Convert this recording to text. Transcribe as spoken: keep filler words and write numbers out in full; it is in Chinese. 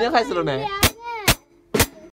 你要开始了没？